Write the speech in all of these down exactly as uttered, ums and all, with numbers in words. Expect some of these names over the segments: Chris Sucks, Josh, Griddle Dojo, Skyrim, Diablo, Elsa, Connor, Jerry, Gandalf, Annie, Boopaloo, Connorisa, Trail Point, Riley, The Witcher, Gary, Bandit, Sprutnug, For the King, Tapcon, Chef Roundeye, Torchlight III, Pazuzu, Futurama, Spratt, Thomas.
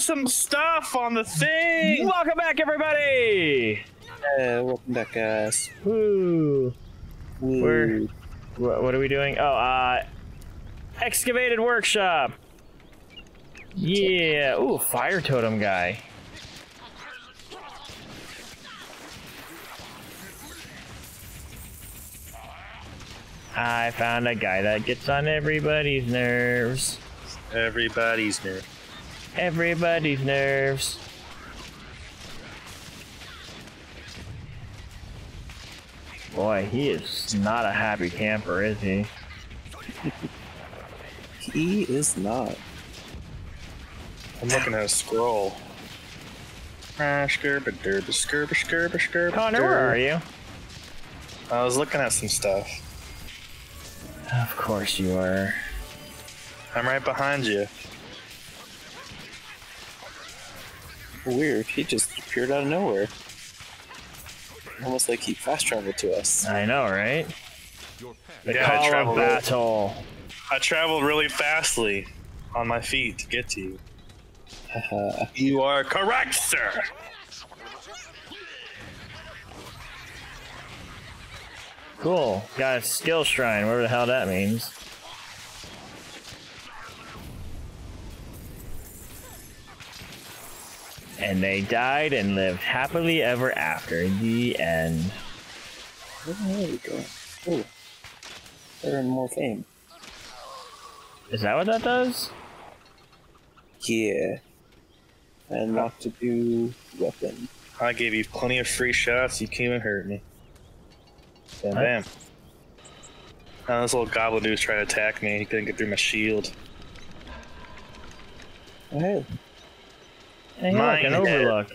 some stuff on the thing. Welcome back, everybody. Uh, welcome back, guys. Woo. Woo. We're, wh what are we doing? Oh, uh, excavated workshop. Yeah. Ooh, fire totem guy. I found a guy that gets on everybody's nerves. Everybody's nerves. Everybody's nerves. Boy, he is not a happy camper, is he? He is not. I'm looking at a scroll. Connor, where are you? I was looking at some stuff. Of course you are. I'm right behind you. Weird, he just appeared out of nowhere. Almost like he fast traveled to us. I know, right? The yeah, call I traveled of battle. I traveled really fastly on my feet to get to you. You are correct, sir! Cool. Got a skill shrine, whatever the hell that means. And they died and lived happily ever after. The end. Where are we going? Oh. They're in more fame. Is that what that does? Yeah. And not to do weapon. I gave you plenty of free shots, you can't even hurt me. Damn, damn. Now this little goblin dude's trying to attack me. He couldn't get through my shield. Oh, hey. Hey, Mine look, an overlook.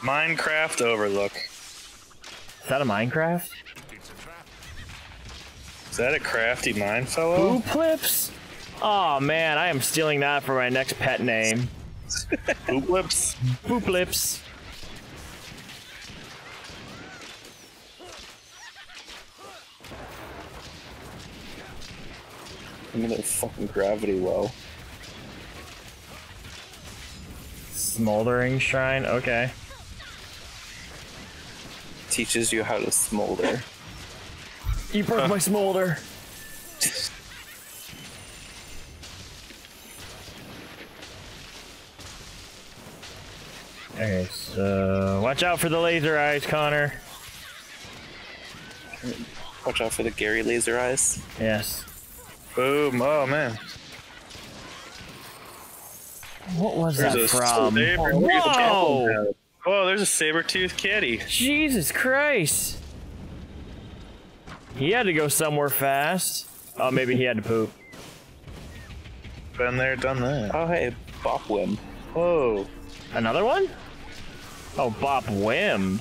Minecraft overlook. Is that a Minecraft? Is that a crafty mine fellow? Booplips? Oh man, I am stealing that for my next pet name. Booplips. Booplips. Another fucking gravity well. Smoldering shrine, okay. Teaches you how to smolder. You broke huh. my smolder! Okay, so... watch out for the laser eyes, Connor! Watch out for the Gary laser eyes? Yes. Boom, oh man. What was there's that from? Oh, whoa! Whoa, there's a saber-toothed kitty. Jesus Christ! He had to go somewhere fast. Oh, maybe he had to poop. Been there, done that. Oh, hey, Bop Whim. Whoa. Another one? Oh, Bop Whim.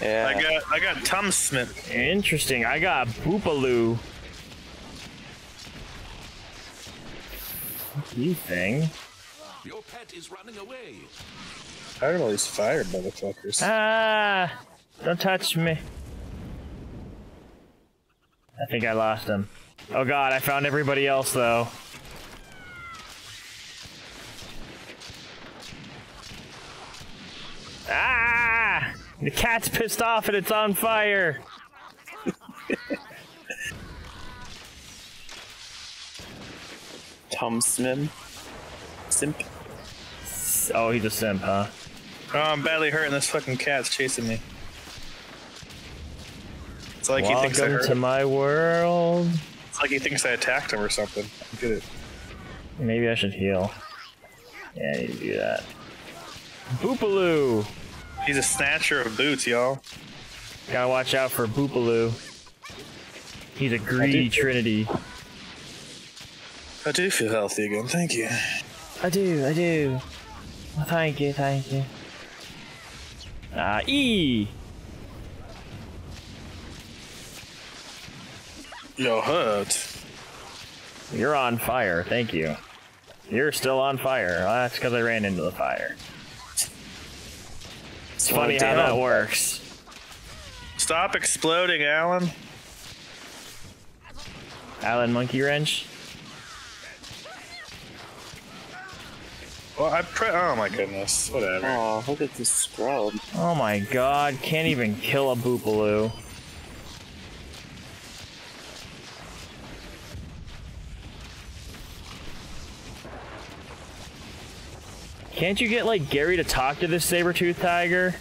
Yeah. I got, I got Tom Smith. Interesting, I got Boopaloo. You thing. Your pet is running away. I heard all these fire motherfuckers. Ah! Don't touch me. I think I lost him. Oh god, I found everybody else though. Ah! The cat's pissed off and it's on fire. Tom Smith. Simp. Oh, he's a simp, huh? Oh, I'm badly hurt and this fucking cat's chasing me. It's like Welcome he thinks I hurt to him. My world. It's like he thinks I attacked him or something. Get it. Maybe I should heal. Yeah, I need to do that. Boopaloo! He's a snatcher of boots, y'all. Gotta watch out for Boopaloo. He's a greedy trinity. I do feel healthy again, thank you. I do, I do. Well, thank you, thank you. Ah, E! You're hurt. You're on fire, thank you. You're still on fire. Well, that's because I ran into the fire. It's Slow funny down. How that works. Stop exploding, Alan. Alan Monkey Wrench? Well, I pre- oh my goodness, whatever. Oh, look at this scrub. Oh my god, can't even kill a Boopaloo. Can't you get, like, Gary to talk to this saber-toothed tiger?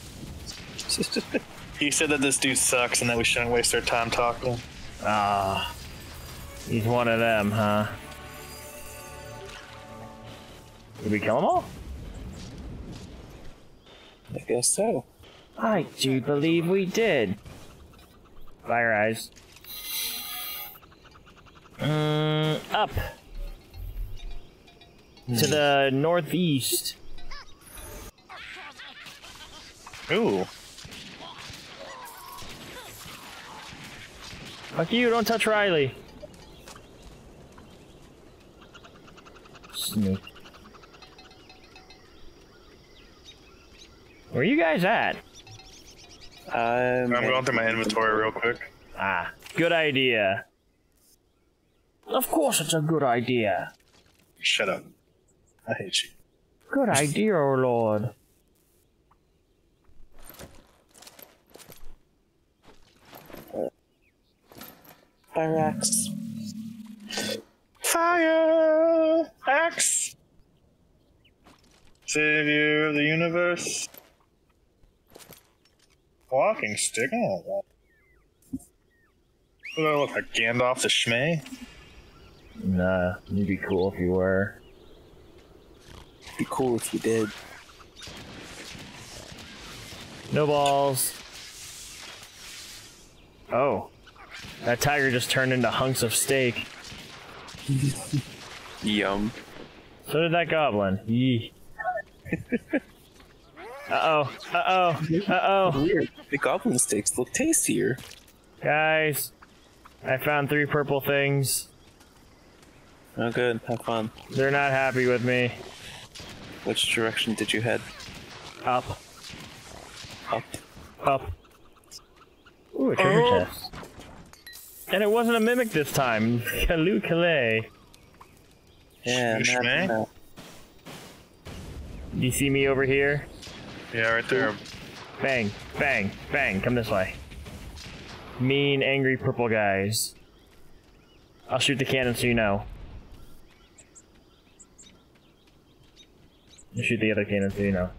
He said that this dude sucks and that we shouldn't waste our time talking. Ah, uh, he's one of them, huh? Did we kill them all? I guess so. I do believe we did. Fire eyes. Um, up. Hmm. To the northeast. Ooh. Fuck you, don't touch Riley. Snoop. Where are you guys at? Um, I'm going through my inventory real quick. Ah, good idea. Of course it's a good idea. Shut up. I hate you. Good idea, oh lord. Fire axe. Fire axe! Savior of the universe. Walking stick? Oh, do I look like Gandalf the Schmay? Nah, you'd be cool if you were. It'd be cool if you did. No balls. Oh. That tiger just turned into hunks of steak. Yum. So did that goblin. Yee. Uh-oh, uh-oh, uh-oh. Weird. The goblin steaks look tastier. Guys, I found three purple things. Oh good, have fun. They're not happy with me. Which direction did you head? Up. Up. Up. Ooh, a treasure oh. chest. And it wasn't a mimic this time. Kalu Kalay. Yeah, man. Do you see me over here? Yeah, right there. Bang, bang, bang, come this way. Mean, angry purple guys. I'll shoot the cannon so you know. You shoot the other cannon so you know.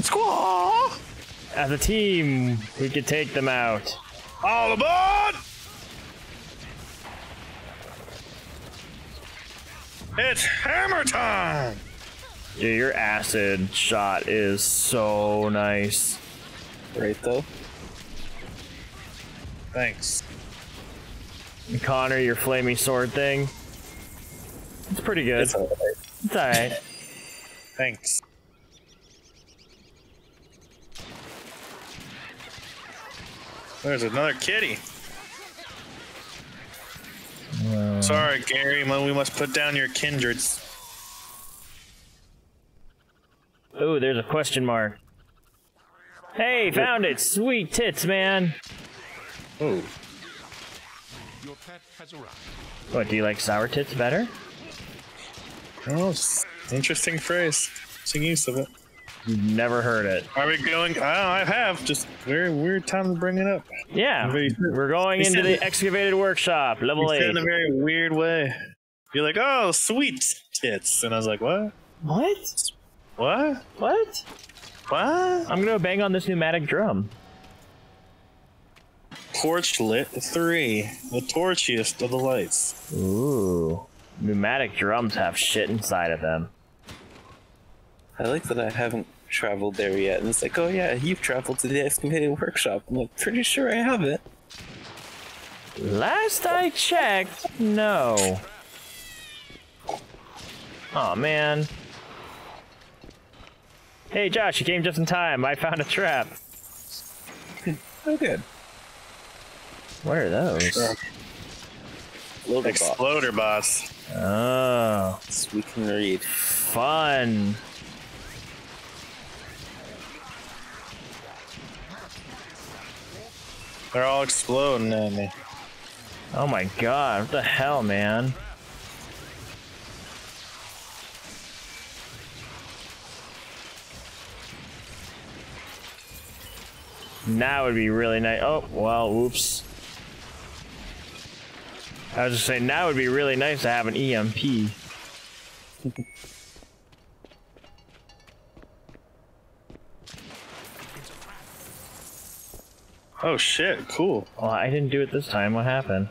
Squaw! As a team, we could take them out. All aboard! It's hammer time! Dude, your acid shot is so nice. Right, though? Thanks. And Connor, your flaming sword thing. It's pretty good. It's alright. It's alright. Thanks. There's another kitty. Um, Sorry, Gary, we must put down your kindreds. Oh, there's a question mark. Hey, found it! Sweet tits, man! Oh. Your pet has arrived. What, do you like sour tits better? Oh, interesting phrase. Interesting use of it. You've never heard it. Are we going? Oh, I have. Just very weird time to bring it up. Yeah, we're going into the excavated workshop, level eight. In a very weird way. You're like, oh, sweet tits, and I was like, what? What? What? What? What? I'm gonna bang on this pneumatic drum. Torchlight three, the torchiest of the lights. Ooh, pneumatic drums have shit inside of them. I like that I haven't traveled there yet, and it's like, oh yeah, you've traveled to the excavated workshop. I'm like, pretty sure I haven't. Last I checked, no. Oh man. Hey Josh, you came just in time. I found a trap. Oh good. What are those? Uh, Exploder, Exploder boss. Oh. We can read. Fun. They're all exploding at me. Oh my god, what the hell, man? Now would be really nice. Oh, well, whoops. I was just saying, now would be really nice to have an E M P. Oh shit, cool. Well, I didn't do it this time. What happened?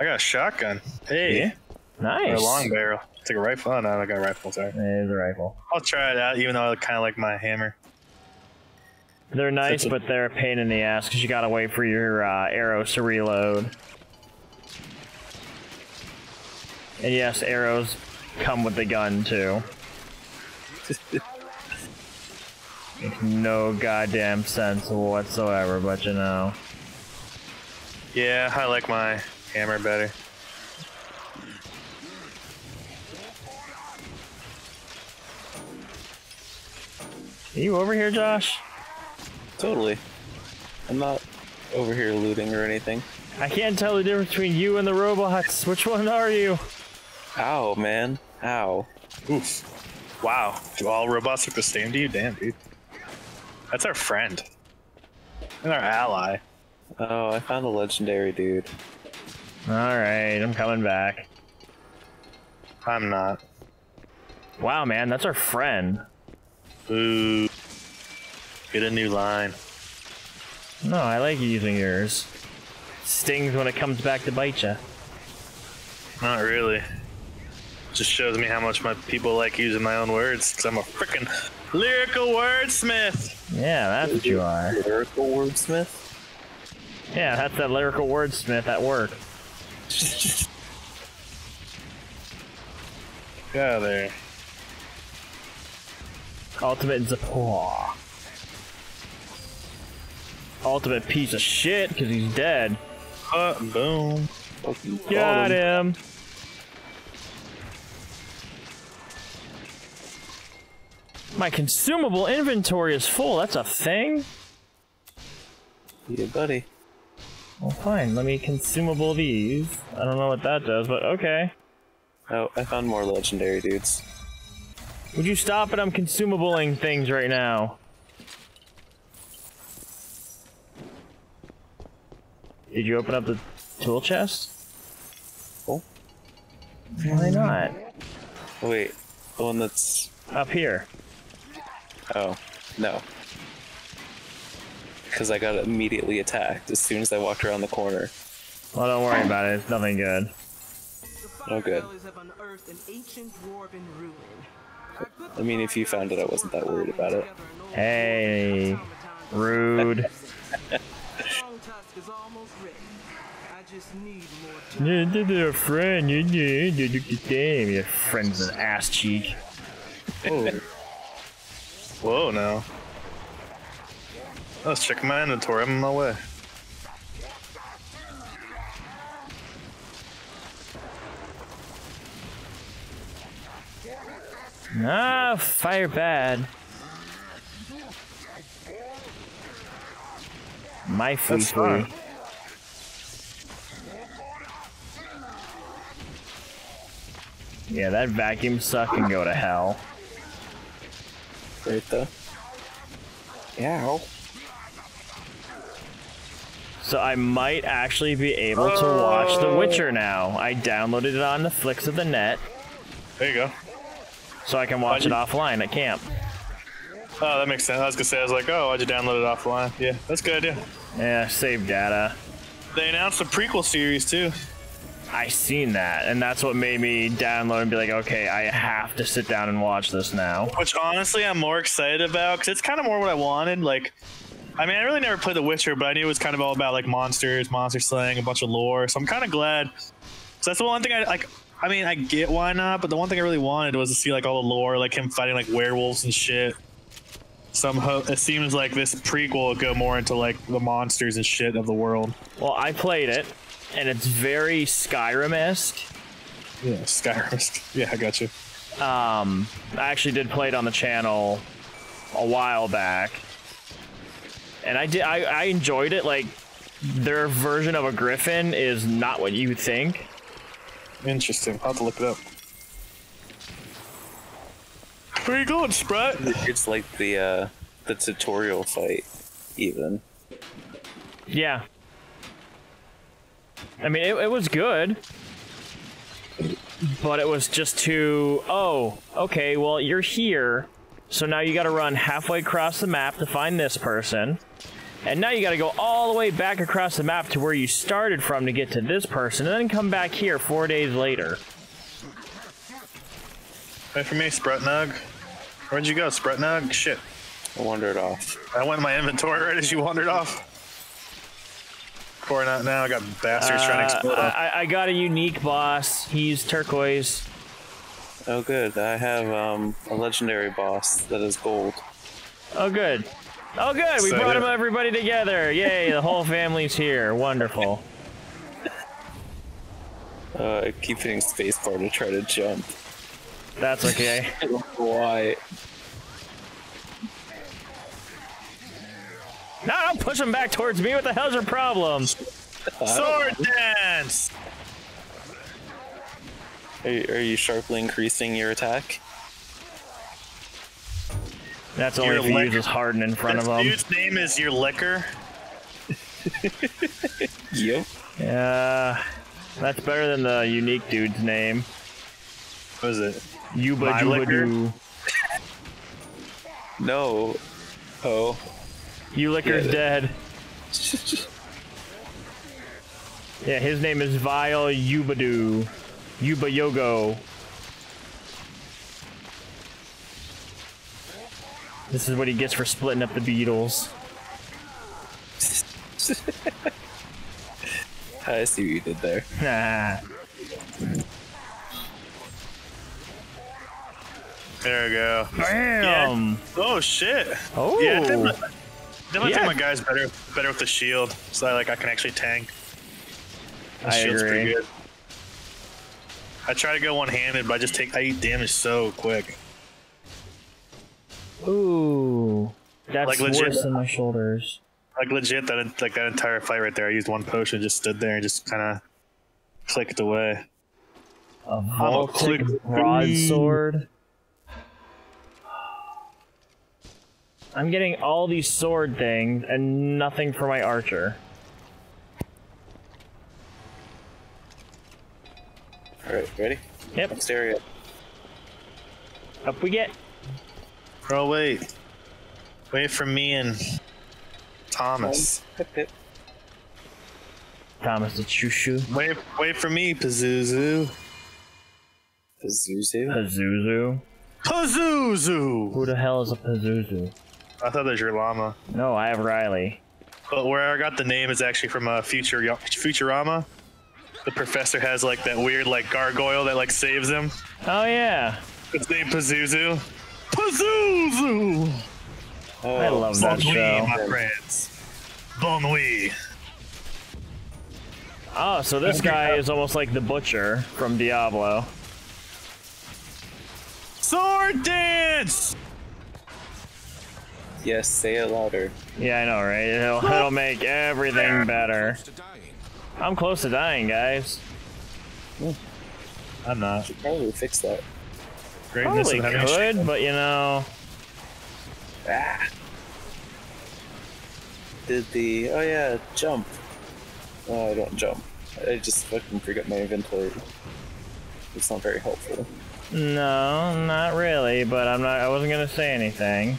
I got a shotgun. Hey. Yeah. Nice. Or a long barrel. It's like a rifle. Oh, no, I got a rifle, sorry. It is a rifle. I'll try it out, even though I kind of like my hammer. They're nice, but they're a pain in the ass because you gotta wait for your uh, arrows to reload. And yes, arrows come with the gun too. Makes no goddamn sense whatsoever, but you know. Yeah, I like my hammer better. Are you over here, Josh? Totally. I'm not over here looting or anything. I can't tell the difference between you and the robots. Which one are you? Ow, man. Ow. Oof. Wow. Do all robots look the same to you? Damn, dude. That's our friend. And our ally. Oh, I found a legendary dude. Alright, I'm coming back. I'm not. Wow, man, that's our friend. Ooh. Get a new line. No, I like using yours. Stings when it comes back to bite ya. Not really. Just shows me how much my people like using my own words, because I'm a frickin' lyrical wordsmith! Yeah, that's what you are. Lyrical wordsmith? Yeah, that's that lyrical wordsmith at work. Go there. Ultimate Zapaw. Ultimate piece of shit, because he's dead. Uh, boom. Got him. him. My consumable inventory is full. That's a thing? Yeah, buddy. Well, fine. Let me consumable these. I don't know what that does, but okay. Oh, I found more legendary dudes. Would you stop it? I'm consumabling things right now. Did you open up the tool chest? Oh. Why not? Wait, the one that's... up here. Oh, no. Because I got immediately attacked as soon as I walked around the corner. Well, don't worry about it, it's nothing good. Oh, good. I mean, if you found it, I wasn't that worried about it. Hey, rude. You're a friend, your friend's an ass cheek. Oh. Whoa, now. Let's check my inventory, I'm on my way. Ah, fire bad. My food. Yeah, that vacuum suck can go to hell. Right though. Yeah. So I might actually be able oh. to watch The Witcher now. I downloaded it on the flicks of the net. There you go. So I can watch it offline at camp. Oh, that makes sense. I was gonna say, I was like, oh, why'd you download it offline? Yeah, that's a good idea. Yeah, save data. They announced a prequel series too. I seen that, and that's what made me download and be like, okay, I have to sit down and watch this now. Which honestly, I'm more excited about because it's kind of more what I wanted. Like, I mean, I really never played The Witcher, but I knew it was kind of all about like monsters, monster slaying, a bunch of lore. So I'm kind of glad. So that's the one thing I like. I mean, I get why not, but the one thing I really wanted was to see like all the lore, like him fighting like werewolves and shit. Somehow it seems like this prequel will go more into like the monsters and shit of the world. Well, I played it. And it's very Skyrim-esque. Yeah, Skyrim-esque. Yeah, I got you. Um, I actually did play it on the channel a while back, and I did. I, I enjoyed it. Like, their version of a griffin is not what you think. Interesting. I'll have to look it up. Where are you going, Spratt? It's like the uh, the tutorial fight, even. Yeah. I mean, it, it was good. But it was just too... Oh, okay, well, you're here. So now you gotta run halfway across the map to find this person. And now you gotta go all the way back across the map to where you started from to get to this person, and then come back here four days later. Wait for me, Sprutnug. Where'd you go, Sprutnug? Shit. I wandered off. I went in my inventory right as you wandered off. Pouring out now, I got bastards uh, trying to explode. I, I got a unique boss. He's turquoise. Oh, good. I have um, a legendary boss that is gold. Oh, good. Oh, good. We so, brought yeah. him everybody together. Yay, the whole family's here. Wonderful. Uh, I keep hitting spacebar to try to jump. That's okay. I don't know why. No, don't push him back towards me. What the hell's your problem? Sword dance! Are you, are you sharply increasing your attack? That's only your if you use his harden in front this of him. Dude's name is your liquor. Yep. Yeah. Uh, that's better than the unique dude's name. What is it? Yuba-juba-doo. No. Oh. You Liquor's yeah, dead. Yeah, his name is Vile Yubadoo. Yuba Yogo. This is what he gets for splitting up the Beatles. I see what you did there. Nah. There we go. Bam! Yeah. Oh shit. Oh. Yeah, Definitely yeah. think my guy's better better with the shield, so I like I can actually tank. The I shield's agree. pretty good. I try to go one-handed, but I just take I eat damage so quick. Ooh, that's like legit, worse than my shoulders. Like legit, that like that entire fight right there, I used one potion, just stood there and just kind of clicked away. A Voltic broadsword. I'm getting all these sword things and nothing for my archer. Alright, ready? Yep. Next area. Up we get. Bro, wait. Wait for me and Thomas. Thomas the Choo-Choo. Wait, wait for me, Pazuzu. Pazuzu? Pazuzu. Pazuzu! Who the hell is a Pazuzu? I thought that was your llama. No, I have Riley. But where I got the name is actually from uh, Future Futurama. The professor has like that weird like gargoyle that like saves him. Oh yeah. It's named Pazuzu. Pazuzu! Oh, I love bon that nuit, show. my friends. Bon nuit. Oh, so this guy is almost like the butcher from Diablo. Sword dance! Yes, say it louder. Yeah, I know, right? It'll, it'll make everything better. I'm close to dying, guys. I'm not. Should probably fix that. Greatness probably could, but you know. Ah. Did the oh yeah jump? Oh, I don't jump. I just fucking forgot my inventory. It's not very helpful. No, not really. But I'm not. I wasn't gonna say anything.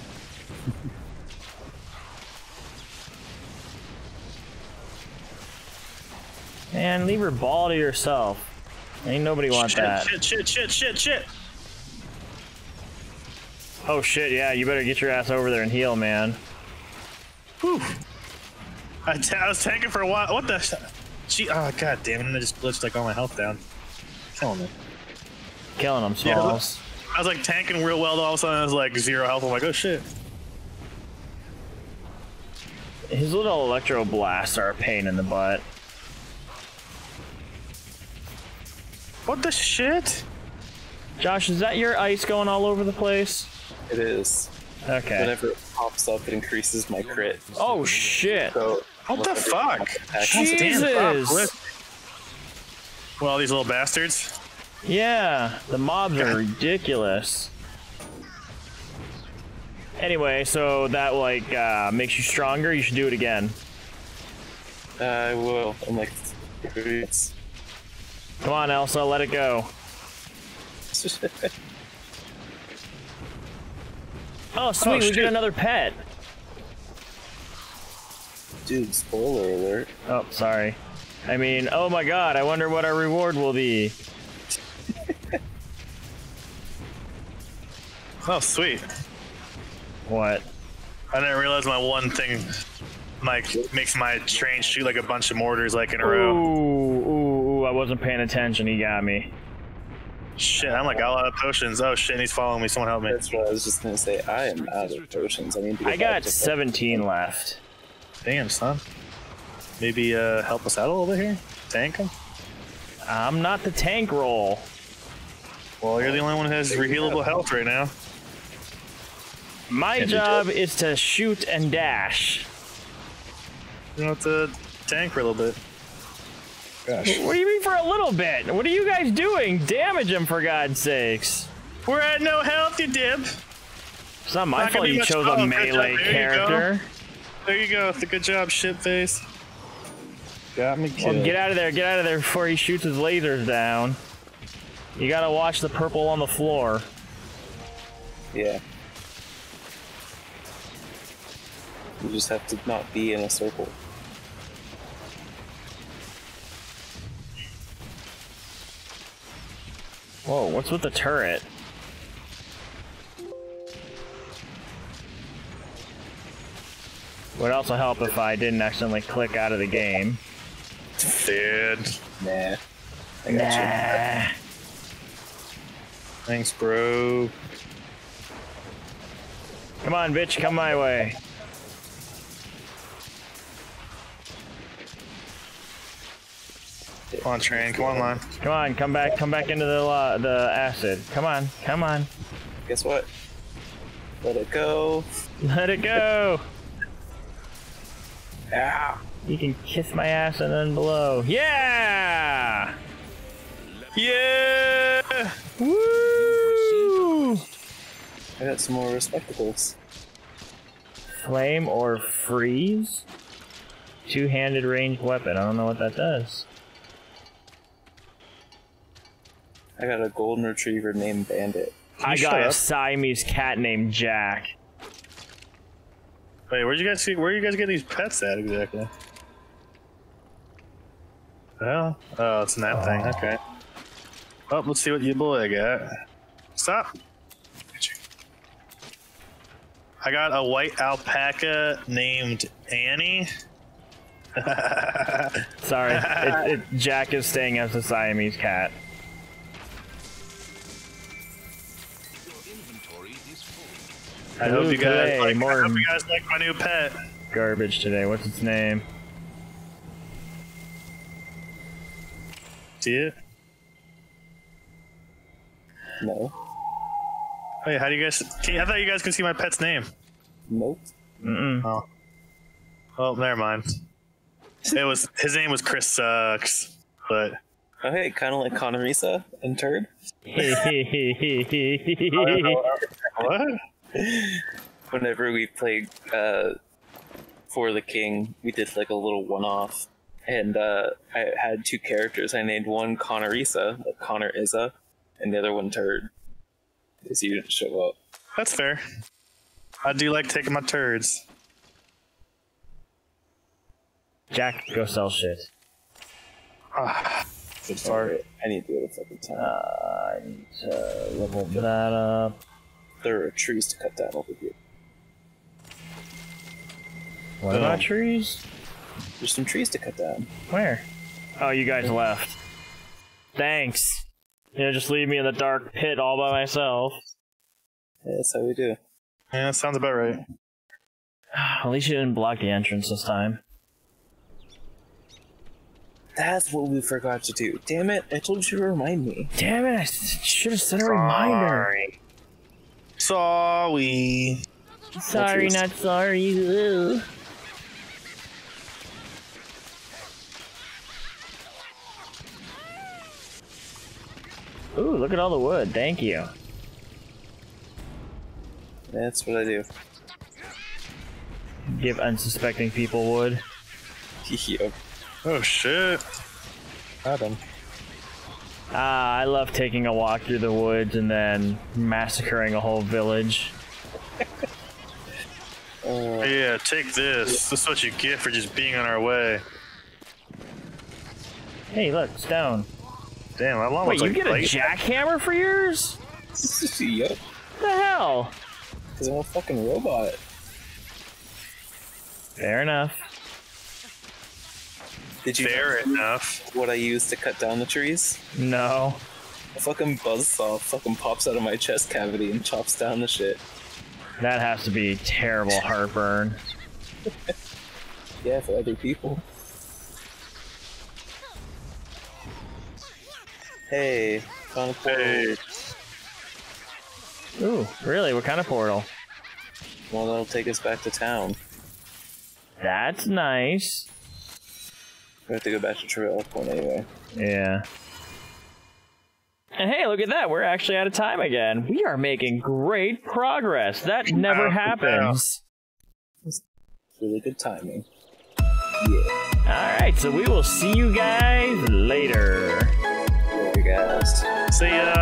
Man, leave your ball to yourself. Ain't nobody want shit, that. Shit, shit, shit, shit, shit. Oh shit, yeah, you better get your ass over there and heal, man. Whew. I, t I was tanking for a while. What the? Gee, oh god damn it! I just glitched like all my health down. Killing me. Killing them, yeah, I, was, I was like tanking real well, though all of a sudden I was like zero health. I'm like, oh shit. His little electro blasts are a pain in the butt. What the shit? Josh, is that your ice going all over the place? It is. Okay. Whenever it pops up, it increases my crit. Oh shit! So What the fuck? Jesus! Well, these little bastards. Yeah, the mobs God. are ridiculous. Anyway, so that like uh, makes you stronger. You should do it again. Uh, I will. I'm like, it's... Come on, Elsa, let it go. Oh, sweet, oh, we get another pet. Dude, spoiler alert. Oh, sorry. I mean, oh my god, I wonder what our reward will be. Oh, sweet. What? I didn't realize my one thing, like, makes my train shoot like a bunch of mortars, like, in a ooh, row. Ooh, ooh, I wasn't paying attention, he got me. Shit, I'm like out of potions. Oh shit, he's following me, someone help me. That's what I was just gonna say, I am out of potions. I need to. I got seventeen left. Damn, son. Maybe uh, help us out a little bit here? Tank him? I'm not the tank roll. Well, you're the only one who has rehealable health right now. My job is to shoot and dash. You don't have to tank for a little bit. Gosh. What do you mean for a little bit? What are you guys doing? Damage him, for God's sakes. We're at no health, you dib. It's not my fault you chose a melee character. There you go. It's a good job, shitface. Got me killed. Well, get out of there. Get out of there before he shoots his lasers down. You gotta watch the purple on the floor. Yeah. You just have to not be in a circle. Whoa, what's with the turret? Would also help if I didn't accidentally click out of the game. Dude. Nah. I got nah. you. Thanks, bro. Come on, bitch, come my way. Come on, train. Come on, line. Come on, come back. Come back into the uh, the acid. Come on, come on. Guess what? Let it go. Let it go. Yeah. You can kiss my ass and then blow. Yeah. Yeah. Woo. I got some more respectacles. Flame or freeze? Two-handed ranged weapon. I don't know what that does. I got a golden retriever named Bandit. I got a Siamese cat named Jack. Wait, where'd you guys see? Where you guys get these pets at exactly? Well, oh, it's in that oh. thing. Okay. Well, let's see what you boy got. Stop. I got a white alpaca named Annie. Sorry, it, it, Jack is staying as a Siamese cat. I hope, okay, you guys like, I hope you guys like my new pet. Garbage today. What's its name? See it? No. Wait, how do you guys... Can, I thought you guys could see my pet's name. Nope. Mm-mm. Oh. Oh, never mind. It was... His name was Chris Sucks, but... Oh, hey, kind of like Connorisa and Turd. What? Whenever we played uh, For the King, we did like a little one-off, and uh, I had two characters. I named one Connorisa, like Connorisa, and the other one Turd, because you didn't show up. That's fair. I do like taking my turds. Jack, go sell shit. Ah, good start. I need to do it a fucking time. Uh, I need to level that up. There are trees to cut down over here. What are trees? There's some trees to cut down. Where? Oh, you guys left. Thanks. You know, just leave me in the dark pit all by myself. Yeah, that's how we do. Yeah, that sounds about right. At least you didn't block the entrance this time. That's what we forgot to do. Damn it, I told you to remind me. Damn it, I should have sent a reminder. Sorry. Sorry, not sorry. Ew. look at all the wood. Thank you. That's what I do. Give unsuspecting people wood. Yep. Oh shit. Got him. Ah, I love taking a walk through the woods and then massacring a whole village. uh, yeah, take this. This is what you get for just being on our way. Hey, look, stone. Damn, how long was it? Wait, you get a jackhammer for yours? Yep. What the hell? Because I'm a fucking robot. Fair enough. Did you Fair enough. What I use to cut down the trees? No. A fucking buzzsaw fucking pops out of my chest cavity and chops down the shit. That has to be terrible heartburn. Yeah, for other people. Hey, found a portal. Hey. Ooh, really? What kind of portal? Well, that'll take us back to town. That's nice. We have to go back to Trail Point anyway. Yeah. And hey, look at that. We're actually out of time again. We are making great progress. That never happens. It's really good timing. Yeah. Alright, so we will see you guys later. Later, guys. See ya.